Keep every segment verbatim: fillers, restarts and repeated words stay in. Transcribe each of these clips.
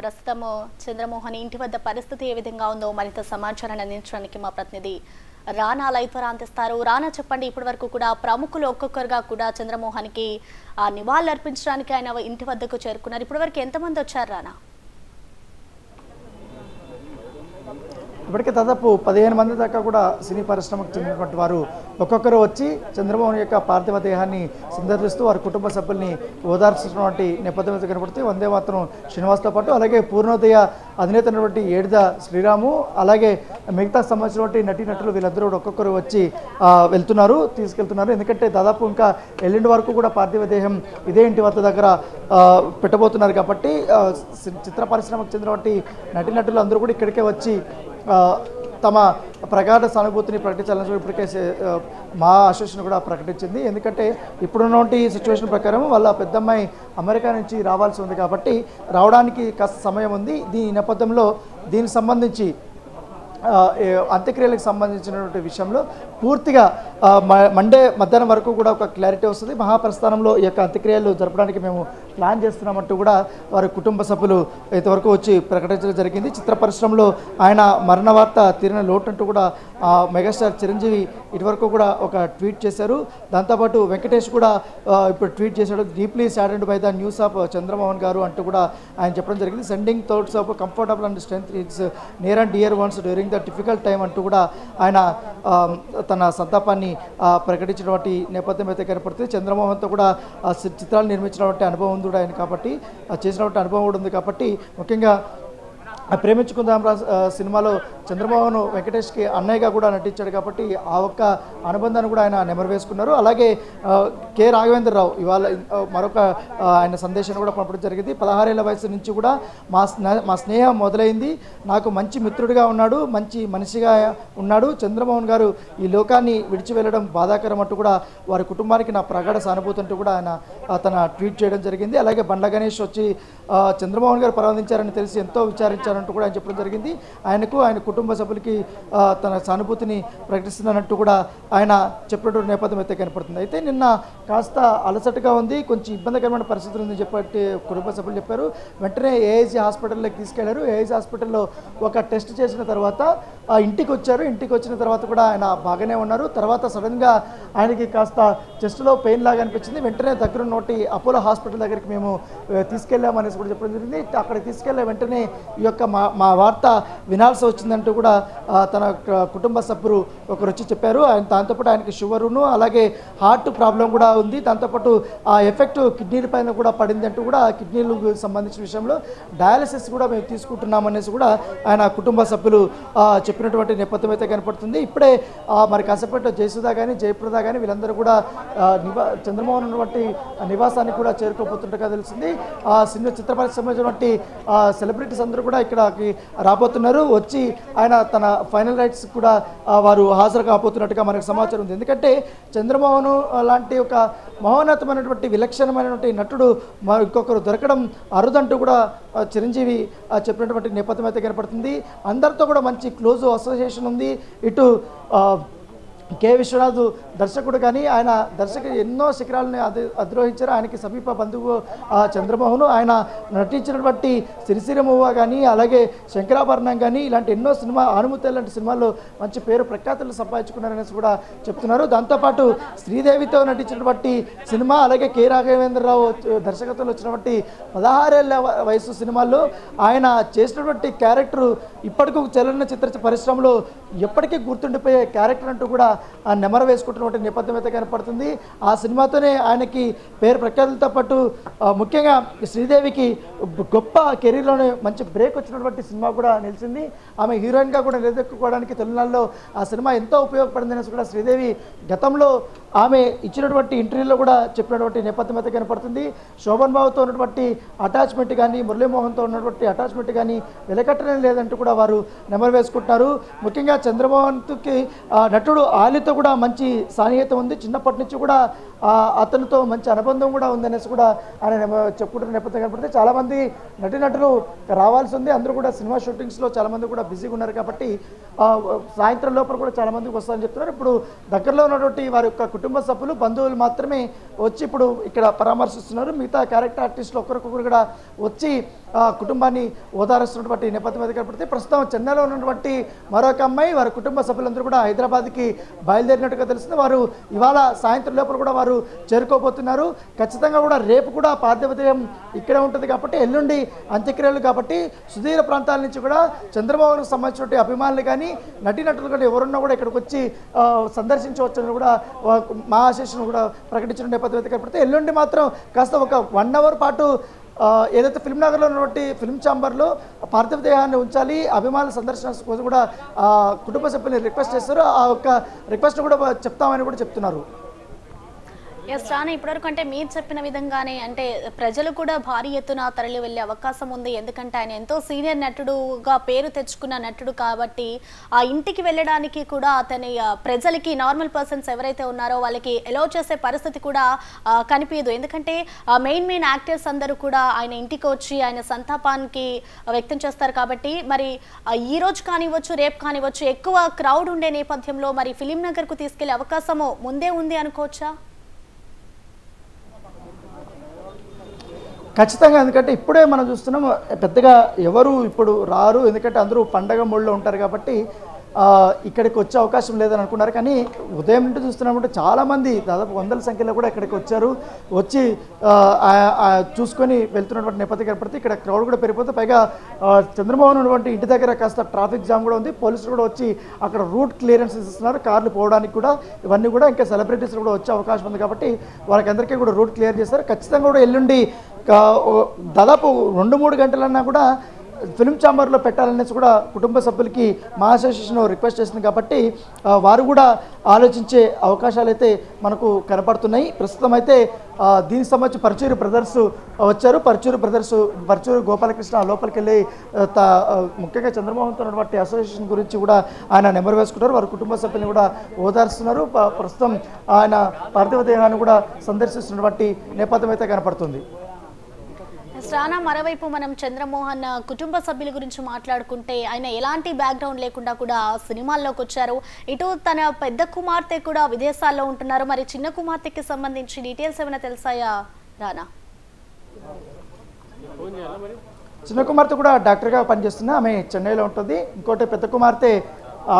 ప్రస్తుతం చంద్రమోహన్ ఇంటి వద్ద పరిస్థితి ఏ విధంగా ఉందో మరింత సమాచారాన్ని అందించడానికి మా ప్రతినిధి రానా లైఫర్ అందిస్తారు. రానా, చెప్పండి, ఇప్పటి వరకు కూడా ప్రముఖులు ఒక్కొక్కరుగా కూడా చంద్రమోహన్కి ఆ నివాళులు అర్పించడానికి ఆయన ఇంటి వద్దకు చేరుకున్నారు. ఇప్పటి వరకు ఎంతమంది వచ్చారు రానా? ఇప్పటికే దాదాపు పదిహేను మంది దాకా కూడా సినీ పరిశ్రమకు చెందినటువంటి వారు ఒక్కొక్కరు వచ్చి చంద్రమోహన్ యొక్క పార్థివ దేహాన్ని సందర్శిస్తూ వారి కుటుంబ సభ్యుల్ని ఓదార్చినటువంటి నేపథ్యంలో కనబడితే వందేమాతరం శ్రీనివాస్తో పాటు అలాగే పూర్ణోదయ అధినేత అయినటువంటి ఏడిద శ్రీరాము అలాగే మిగతా సంబంధించినటువంటి నటీనటులు వీళ్ళందరూ కూడా ఒక్కొక్కరు వచ్చి వెళ్తున్నారు, తీసుకెళ్తున్నారు. ఎందుకంటే దాదాపు ఇంకా ఎల్లుండి వరకు కూడా పార్థివ దేహం ఇదే ఇంటి వద్ద దగ్గర పెట్టబోతున్నారు కాబట్టి చిత్ర పరిశ్రమకు చెందినటువంటి నటీనటులు అందరూ కూడా ఇక్కడికే వచ్చి తమ ప్రగాఢ సానుభూతిని ప్రకటించాలని ఇప్పటికే మా అసోసియేషన్ కూడా ప్రకటించింది. ఎందుకంటే ఇప్పుడున్నటువంటి సిచ్యువేషన్ ప్రకారం వాళ్ళ పెద్దమ్మాయి అమెరికా నుంచి రావాల్సి ఉంది కాబట్టి రావడానికి కాస్త సమయం ఉంది. దీని నేపథ్యంలో దీనికి సంబంధించి అంత్యక్రియలకు సంబంధించినటువంటి విషయంలో పూర్తిగా మండే మధ్యాహ్నం వరకు కూడా ఒక క్లారిటీ వస్తుంది. మహాప్రస్థానంలో ఈ యొక్క అంత్యక్రియలు జరపడానికి మేము ప్లాన్ చేస్తున్నామంటూ కూడా వారి కుటుంబ సభ్యులు ఇంతవరకు వచ్చి ప్రకటించడం జరిగింది. చిత్ర పరిశ్రమలో ఆయన మరణ వార్త తీరిన లోటు కూడా మెగాస్టార్ చిరంజీవి ఇటువరకు కూడా ఒక ట్వీట్ చేశారు. దాంతోపాటు వెంకటేష్ కూడా ఇప్పుడు ట్వీట్ చేశాడు, deeply saddened by the news of Chandramohan గారు అంటూ కూడా ఆయన చెప్పడం జరిగింది. Sending thoughts of comfortable and strength its near and dear ones during the difficult time అంటూ కూడా ఆయన తన సంతాపాన్ని ప్రకటించినటువంటి నేపథ్యం అయితే కనపడుతుంది. చంద్రమోహన్తో కూడా చిత్రాలు నిర్మించినటువంటి అనుభవం ఉంది కూడా ఆయన కాబట్టి చేసినటువంటి అనుభవం కూడా ఉంది కాబట్టి ముఖ్యంగా ప్రేమించుకుందాం రా సినిమాలో చంద్రమోహన్ వెంకటేష్కి అన్నయ్యగా కూడా నటించాడు కాబట్టి ఆ ఒక్క అనుబంధాన్ని కూడా ఆయన నెమరు వేసుకున్నారు. అలాగే కె రాఘవేంద్రరావు ఇవాళ మరొక ఆయన సందేశాన్ని కూడా పంపడం జరిగింది. పదహారేళ్ల వయసు నుంచి కూడా మా మా స్నేహం మొదలైంది, నాకు మంచి మిత్రుడిగా ఉన్నాడు, మంచి మనిషిగా ఉన్నాడు. చంద్రమోహన్ గారు ఈ లోకాన్ని విడిచి వెళ్ళడం బాధాకరం అంటూ కూడా వారి కుటుంబానికి నా ప్రగాఢ సానుభూతి అంటూ కూడా ఆయన తన ట్వీట్ చేయడం జరిగింది. అలాగే బండ్ల గణేష్ వచ్చి చంద్రమోహన్ గారు పరామర్శించారని తెలిసి ఎంతో విచారించారు అంటూ కూడా ఆయన చెప్పడం జరిగింది. ఆయనకు ఆయన కుటుంబ సభ్యులకి తన సానుభూతిని ప్రకటిస్తున్నానంటూ కూడా ఆయన చెప్పినటువంటి నేపథ్యం అయితే కనపడుతుంది. అయితే నిన్న కాస్త అలసటగా ఉంది, కొంచెం ఇబ్బందికరమైన పరిస్థితులు ఉందని చెప్పి కుటుంబ సభ్యులు చెప్పారు. వెంటనే ఏఐజీ హాస్పిటల్లోకి తీసుకెళ్లారు. ఏఐజీ హాస్పిటల్లో ఒక టెస్ట్ చేసిన తర్వాత ఇంటికి వచ్చారు. ఇంటికి వచ్చిన తర్వాత కూడా ఆయన బాగానే ఉన్నారు. తర్వాత సడన్గా ఆయనకి కాస్త చెస్ట్లో పెయిన్ లాగా అనిపించింది. వెంటనే దగ్గర నోటి అపోలో హాస్పిటల్ దగ్గరికి మేము తీసుకెళ్ళామనేసి కూడా చెప్పడం జరిగింది. అక్కడ తీసుకెళ్ళే వెంటనే ఈ యొక్క మా మా వార్త వినాల్సి వచ్చిందంటూ కూడా తన కుటుంబ సభ్యులు ఒకరు వచ్చి చెప్పారు. ఆయన దాంతోపాటు ఆయనకి షుగరును అలాగే హార్ట్ ప్రాబ్లం కూడా ఉంది, దాంతోపాటు ఆ ఎఫెక్ట్ కిడ్నీల పైన కూడా పడింది అంటూ కూడా కిడ్నీలకు సంబంధించిన విషయంలో డయాలసిస్ కూడా మేము తీసుకుంటున్నామనేసి కూడా ఆయన కుటుంబ సభ్యులు చెప్పినటువంటి నేపథ్యం అయితే కనపడుతుంది. ఇప్పుడే మరి కాసేపట్లో జయసుధ కానీ జయప్రద కానీ వీళ్ళందరూ కూడా నివా చంద్రమోహన్ ఉన్నటువంటి నివాసానికి కూడా చేరుకోబోతుండగా తెలిసింది. సినిమా చిత్ర పరిశ్రమటువంటి సెలబ్రిటీస్ అందరూ కూడా ఇక్కడకి రాబోతున్నారు. వచ్చి ఆయన తన ఫైనల్ రైట్స్ కూడా వారు హాజరు కాబోతున్నట్టుగా మనకు సమాచారం ఉంది. ఎందుకంటే చంద్రమోహన్ లాంటి ఒక మహోన్నతమైనటువంటి విలక్షణమైనటువంటి నటుడు ఇంకొకరు దొరకడం అరుదంటూ కూడా చిరంజీవి చెప్పినటువంటి నేపథ్యం అయితే కనపడుతుంది. అందరితో కూడా మంచి క్లోజ్ అసోసియేషన్ ఉంది. ఇటు కె విశ్వనాథ్ దర్శకుడు కానీ ఆయన దర్శకు ఎన్నో శిఖరాలను అధి అధిరోహించారు. ఆయనకి సమీప బంధువు చంద్రమోహన్ ఆయన నటించినటువంటి సిరిసిరమవ్వ కానీ అలాగే శంకరాభరణం కానీ ఇలాంటి ఎన్నో సినిమా ఆనుమూత లాంటి సినిమాల్లో మంచి పేరు ప్రఖ్యాతులు సంపాదించుకున్నారనేసి కూడా చెప్తున్నారు. దాంతోపాటు శ్రీదేవితో నటించినటువంటి సినిమా అలాగే కె రాఘవేంద్రరావు దర్శకత్వంలో వచ్చినటువంటి పదహారేళ్ల వయసు సినిమాల్లో ఆయన చేసినటువంటి క్యారెక్టరు ఇప్పటికూ చలన చిత్ర పరిశ్రమలో ఎప్పటికీ గుర్తుండిపోయే క్యారెక్టర్ అంటూ కూడా ఆ నెమరు వేసుకుంటున్నటువంటి నేపథ్యం అయితే కనపడుతుంది. ఆ సినిమాతోనే ఆయనకి పేరు ప్రఖ్యాతులతో పాటు ముఖ్యంగా శ్రీదేవికి గొప్ప కెరీర్లోనే మంచి బ్రేక్ వచ్చినటువంటి సినిమా కూడా నిలిచింది. ఆమె హీరోయిన్గా కూడా నిలదొక్కుకోవడానికి తొలినాల్లో ఆ సినిమా ఎంతో ఉపయోగపడింది అనేసి కూడా శ్రీదేవి గతంలో ఆమె ఇచ్చినటువంటి ఇంటర్వ్యూలో కూడా చెప్పినటువంటి నేపథ్యం అయితే కనపడుతుంది. శోభన్ బాబుతో ఉన్నటువంటి అటాచ్మెంట్ కానీ మురళీమోహన్తో ఉన్నటువంటి అటాచ్మెంట్ కానీ వెలకట్టడం లేదంటూ కూడా వారు నెమరు వేసుకుంటారు. ముఖ్యంగా చంద్రమోహన్కి నటుడు ఆలీతో కూడా మంచి సాన్నిహిత్యం ఉంది, చిన్నప్పటి నుంచి కూడా అతనితో మంచి అనుబంధం కూడా ఉందనేసి కూడా ఆయన చెప్పుకుంటున్న నేపథ్యం కనపడితే చాలామంది మంది నటినటులు రావాల్సి ఉంది అందరూ కూడా సినిమా షూటింగ్స్ లో చాలా మంది కూడా బిజీగా ఉన్నారు కాబట్టి సాయంత్రం లోపల కూడా చాలా మందికి వస్తారని చెప్తున్నారు ఇప్పుడు దగ్గరలో ఉన్నటువంటి వారి యొక్క కుటుంబ సభ్యులు బంధువులు మాత్రమే వచ్చి ఇప్పుడు ఇక్కడ పరామర్శిస్తున్నారు మిగతా క్యారెక్టర్ ఆర్టిస్టులు ఒక్కరికొకరు కూడా వచ్చి కుటుంబాన్ని ఓదారుస్తున్నటువంటి నేపథ్యమే కాబట్టి ప్రస్తుతం చెన్నైలో ఉన్నటువంటి మరొక అమ్మాయి వారి కుటుంబ సభ్యులందరూ కూడా హైదరాబాద్ की బయలుదేరినట్టుగా తెలుస్తుంది వారు ఇవాళ సాయంత్రం లోపల కూడా వారు చేరుకోబోతున్నారు ఖచ్చితంగా కూడా రేపు కూడా పార్థివదేహం ఇక్కడే ఉంటుంది కాబట్టి ఎల్లుండి అంత్యక్రియలు కాబట్టి సుదీర ప్రాంతాల నుంచి కూడా చంద్రమోహన్కు సంబంధించిన అభిమానులు గాని నటినటులు గాని ఎవరున్నా కూడా ఇక్కడికి వచ్చి సందర్శించవచ్చును కూడా మా ఆశీస్సును కూడా ప్రకటించడం నేపథ్యమే కాబట్టి ఎల్లుండి మాత్రం కాస్త ఒక వన్ అవర్ పాటు ఏదైతే ఫిల్మ్ నగర్లో ఉన్నటువంటి ఫిల్మ్ ఛాంబర్లో పార్థివ దేహాన్ని ఉంచాలి అభిమానుల సందర్శన కోసం కూడా కుటుంబ సభ్యులు రిక్వెస్ట్ చేశారు ఆ ఒక్క రిక్వెస్ట్ కూడా చెప్తామని కూడా చెప్తున్నారు ఎస్ చానా ఇప్పటివరకు అంటే మీరు చెప్పిన విధంగానే అంటే ప్రజలు కూడా భారీ ఎత్తున తరలి వెళ్ళే అవకాశం ఉంది ఎందుకంటే ఆయన ఎంతో సీనియర్ నటుడుగా పేరు తెచ్చుకున్న నటుడు కాబట్టి ఆ ఇంటికి వెళ్ళడానికి కూడా అతని ప్రజలకి నార్మల్ పర్సన్స్ ఎవరైతే ఉన్నారో వాళ్ళకి అలో చేసే పరిస్థితి కూడా కనిపించదు ఎందుకంటే మెయిన్ మెయిన్ యాక్టర్స్ అందరూ కూడా ఆయన ఇంటికి వచ్చి ఆయన సంతాపానికి వ్యక్తం చేస్తారు కాబట్టి మరి ఈ రోజు కానివచ్చు రేపు కానివచ్చు ఎక్కువ క్రౌడ్ ఉండే నేపథ్యంలో మరి ఫిలిం నగర్కు తీసుకెళ్లే అవకాశము ముందే ఉంది అనుకోవచ్చా ఖచ్చితంగా ఎందుకంటే ఇప్పుడే మనం చూస్తున్నాం పెద్దగా ఎవరు ఇప్పుడు రారు ఎందుకంటే అందరూ పండగ మూడ్లో ఉంటారు కాబట్టి ఇక్కడికి వచ్చే అవకాశం లేదని అనుకున్నారు కానీ ఉదయం నుండి చూస్తున్నామంటే చాలామంది దాదాపు వందల సంఖ్యలో కూడా ఇక్కడికి వచ్చారు వచ్చి చూసుకొని వెళ్తున్నటువంటి నేపథ్యం కనపడితే ఇక్కడ క్రౌడ్ కూడా పెరిగిపోతే పైగా చంద్రమోహన్ ఉన్నటువంటి ఇంటి దగ్గర కాస్త ట్రాఫిక్ జామ్ కూడా ఉంది పోలీసులు కూడా వచ్చి అక్కడ రూట్ క్లియరెన్స్ ఇస్తున్నారు కార్లు పోవడానికి కూడా ఇవన్నీ కూడా ఇంకా సెలబ్రిటీస్ కూడా వచ్చే అవకాశం ఉంది కాబట్టి వాళ్ళకందరికీ కూడా రూట్ క్లియర్ చేస్తారు ఖచ్చితంగా కూడా ఎల్లుండి దాదాపు రెండు మూడు గంటలన్నా కూడా ఫిల్మ్ ఛాంబర్లో పెట్టాలనేసి కూడా కుటుంబ సభ్యులకి మా అసోసియేషన్ రిక్వెస్ట్ చేసింది కాబట్టి వారు కూడా ఆలోచించే అవకాశాలు అయితే మనకు కనపడుతున్నాయి ప్రస్తుతం అయితే దీనికి సంబంధించి పర్చూరు బ్రదర్స్ వచ్చారు పర్చూరు బ్రదర్స్ పర్చూరు గోపాలకృష్ణ లోపలికి వెళ్ళి త ముఖ్యంగా చంద్రమోహన్తో ఉన్నటువంటి అసోసియేషన్ గురించి కూడా ఆయన నెంబర్ వేసుకుంటారు వారి కుటుంబ సభ్యులను కూడా ఓదారుస్తున్నారు ప్రస్తుతం ఆయన పార్థివ దేహాన్ని కూడా సందర్శిస్తున్నటువంటి నేపథ్యం అయితే కనపడుతుంది శ్రానా మరోవైపు మనం చంద్రమోహన్ కుటుంబ సభ్యుల గురించి మాట్లాడుకుంటే ఆయన ఎలాంటి బ్యాక్గ్రౌండ్ లేకుండా కూడా సినిమాల్లోకి వచ్చారు ఇటు తన పెద్ద కుమార్తె కూడా విదేశాల్లో ఉంటున్నారు మరి చిన్న కుమార్తెకి సంబంధించి డీటెయిల్స్ ఏమైనా తెలుసాయా రానా చిన్న కుమార్తె కూడా డాక్టర్గా పనిచేస్తున్నా ఆమె చెన్నైలో ఉంటుంది ఇంకోటి పెద్ద కుమార్తె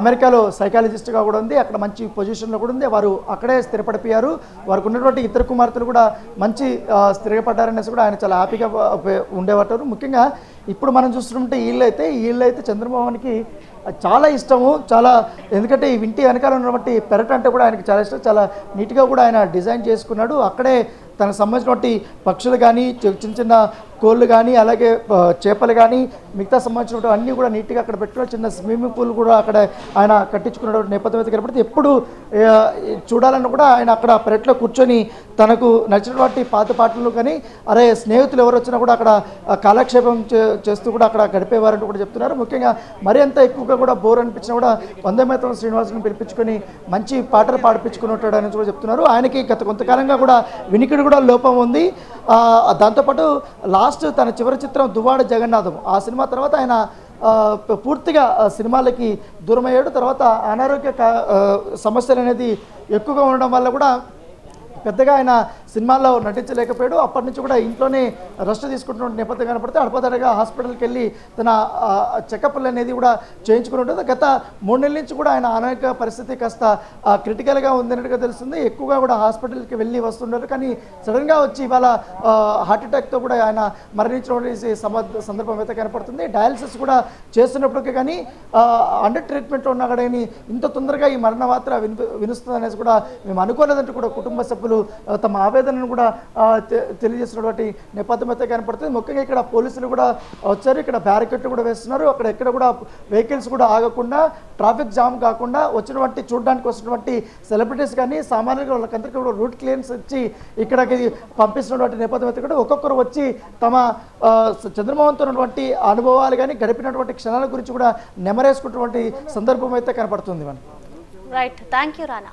అమెరికాలో సైకాలజిస్ట్గా కూడా ఉంది అక్కడ మంచి పొజిషన్లో కూడా ఉంది వారు అక్కడే స్థిరపడిపోయారు వారికి ఉన్నటువంటి ఇద్దరు కుమార్తెలు కూడా మంచి స్థిరపడ్డారనేసి కూడా ఆయన చాలా హ్యాపీగా ఉండేవారు ముఖ్యంగా ఇప్పుడు మనం చూస్తుంటే వీళ్ళైతే వీళ్ళైతే చంద్రమోహన్కి చాలా ఇష్టము చాలా ఎందుకంటే ఈ ఇంటి వెనకాల ఉన్నటువంటి పెరట అంటే కూడా ఆయనకి చాలా ఇష్టం చాలా నీట్గా కూడా ఆయన డిజైన్ చేసుకున్నాడు అక్కడే తనకు సంబంధించినటువంటి పక్షులు కానీ చిన్న చిన్న కోళ్ళు కానీ అలాగే చేపలు కానీ మిగతా సంబంధించినటువంటి అన్నీ కూడా నీట్గా అక్కడ పెట్టుకున్న చిన్న స్విమ్మింగ్ పూల్ కూడా అక్కడ ఆయన కట్టించుకున్నటువంటి నేపథ్యం కాబట్టి ఎప్పుడు చూడాలని కూడా ఆయన అక్కడ పెరట్లో కూర్చొని తనకు నచ్చినటువంటి పాత పాటలు కానీ అరే స్నేహితులు ఎవరు వచ్చినా కూడా అక్కడ కాలక్షేపం చేస్తూ కూడా అక్కడ గడిపేవారంటూ కూడా చెప్తున్నారు ముఖ్యంగా మరి అంత ఎక్కువగా కూడా బోర్ అనిపించినా కూడా వందేమాతరం శ్రీనివాసుని పిలిపించుకొని మంచి పాటలు పాడిపించుకున్నట్టు అని కూడా చెప్తున్నారు ఆయనకి గత కొంతకాలంగా కూడా వినికిడి కూడా లోపం ఉంది దాంతోపాటు లాస్ట్ తన చివరి చిత్రం దువ్వాడ జగన్నాథం ఆ సినిమా తర్వాత ఆయన పూర్తిగా సినిమాలకి దూరమయ్యాడు తర్వాత అనారోగ్య సమస్యలు అనేది ఎక్కువగా ఉండడం వల్ల కూడా పెద్దగా ఆయన సినిమాల్లో నటించలేకపోయాడు అప్పటి నుంచి కూడా ఇంట్లోనే రెస్ట్ తీసుకుంటున్న నేపథ్యం కనపడితే అడపదడగా హాస్పిటల్కి వెళ్ళి తన చెకప్లు అనేది కూడా చేయించుకుని ఉంటుంది గత మూడు నెలల నుంచి కూడా ఆయన అనారోగ్య పరిస్థితి కాస్త క్రిటికల్గా ఉందన్నట్టుగా తెలుస్తుంది ఎక్కువగా కూడా హాస్పిటల్కి వెళ్ళి వస్తుంటారు కానీ సడన్గా వచ్చి ఇవాళ హార్ట్అటాక్తో కూడా ఆయన మరణించినటువంటి సందర్భం అయితే కనపడుతుంది డయాలసిస్ కూడా చేస్తున్నప్పటికీ కానీ అండర్ ట్రీట్మెంట్లో ఉన్నా కూడా ఇంత తొందరగా ఈ మరణ వార్త వినిపిస్తుంది అనేసి కూడా మేము అనుకోలేదంటూ కూడా కుటుంబ సభ్యులు తమ ఆవేదనను కూడా తెలియజేసినటువంటి నేపథ్యం అయితే కనపడుతుంది ముఖ్యంగా ఇక్కడ పోలీసులు కూడా వచ్చారు ఇక్కడ బ్యారికేడ్లు కూడా వేస్తున్నారు అక్కడ ఎక్కడ కూడా వెహికల్స్ కూడా ఆగకుండా ట్రాఫిక్ జామ్ కాకుండా వచ్చినటువంటి చూడడానికి వచ్చినటువంటి సెలబ్రిటీస్ కానీ సామాన్యులు వాళ్ళకందరికీ కూడా రూట్ క్లియరెన్స్ ఇచ్చి ఇక్కడికి పంపిస్తున్నటువంటి నేపథ్యం అయితే కూడా ఒక్కొక్కరు వచ్చి తమ చంద్రమోహన్తో ఉన్నటువంటి అనుభవాలు కానీ గడిపినటువంటి క్షణాల గురించి కూడా నెమరేసుకున్నటువంటి సందర్భం అయితే కనపడుతుంది మనం రైట్ థ్యాంక్ యూ రానా